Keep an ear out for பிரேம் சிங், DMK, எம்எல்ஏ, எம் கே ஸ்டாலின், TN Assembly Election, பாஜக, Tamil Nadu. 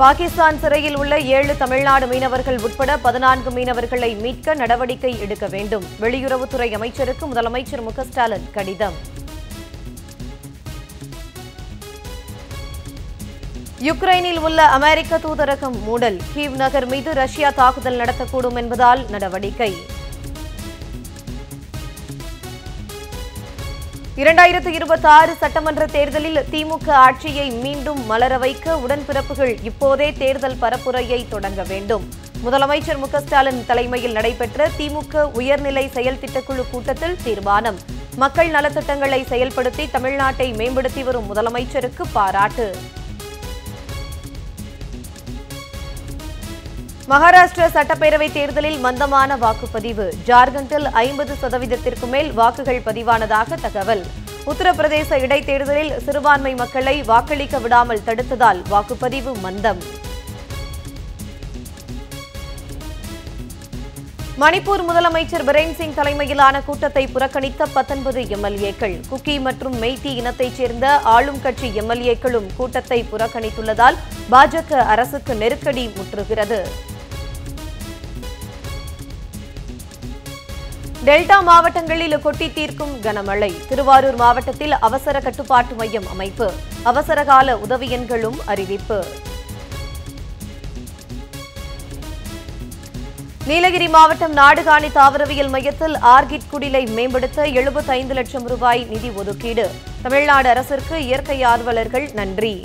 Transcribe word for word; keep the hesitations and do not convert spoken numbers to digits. பாகிஸ்தான் சிறையில் உள்ள ஏழு தமிழ்நாடு மீனவர்கள் உட்பட பதினான்கு மீனவர்களை மீட்க நடவடிக்கை எடுக்க வேண்டும். வெளியுறவுத்துறை அமைச்சருக்கு முதலமைச்சர் எம் கே ஸ்டாலின் கடிதம். யுக்ரைனில் உள்ள அமெரிக்க தூதரகம் மூடல். கீவ் நகர் மீது ரஷ்யா தாக்குதல் நடத்தக்கூடும் என்பதால் நடவடிக்கை. இரண்டாயிரத்து இருபத்தி ஆறு சட்டமன்ற தேர்தலில் திமுக ஆட்சியை மீண்டும் மலர வைக்க உடன்பிறப்புகள் இப்போதே தேர்தல் பரப்புரையை தொடங்க வேண்டும். முதலமைச்சர் எம் கே ஸ்டாலின் தலைமையில் நடைபெற்ற திமுக உயர்நிலை செயல் திட்டக்குழு கூட்டத்தில் தீர்மானம். மக்கள் நலத்திட்டங்களை செயல்படுத்தி தமிழ்நாட்டை மேம்படுத்தி வரும் முதலமைச்சருக்கு பாராட்டு. மகாராஷ்டிரா சட்டப்பேரவை தேர்தலில் மந்தமான வாக்குப்பதிவு. ஜார்க்கண்டில் ஐம்பது சதவீதத்திற்கு மேல் வாக்குகள் பதிவானதாக தகவல். உத்தரப்பிரதேச இடைத்தேர்தலில் சிறுபான்மை மக்களை வாக்களிக்க விடாமல் தடுத்ததால் வாக்குப்பதிவு மந்தம். மணிப்பூர் முதலமைச்சர் பிரேம் சிங் தலைமையிலான கூட்டத்தை புறக்கணித்த பத்தொன்பது எம்எல்ஏக்கள். குக்கி மற்றும் மெய்தி இனத்தைச் சேர்ந்த ஆளும் கட்சி எம்எல்ஏக்களும் கூட்டத்தை புறக்கணித்துள்ளதால் பாஜக அரசுக்கு நெருக்கடி முற்றுகிறது. டெல்டா மாவட்டங்களில் கொட்டி தீர்க்கும் கனமழை. திருவாரூர் மாவட்டத்தில் அவசர கட்டுப்பாட்டு மையம் அமைப்பு. அவசரகால உதவி எண்களும் அறிவிப்பு. நீலகிரி மாவட்டம் நாடுகாணி தாவரவியல் மையத்தில் ஆர்கிட் குடிலை மேம்படுத்த எழுபத்தைந்து லட்சம் ரூபாய் நிதி ஒதுக்கீடு. தமிழ்நாடு அரசிற்கு இயற்கை ஆர்வலர்கள் நன்றி.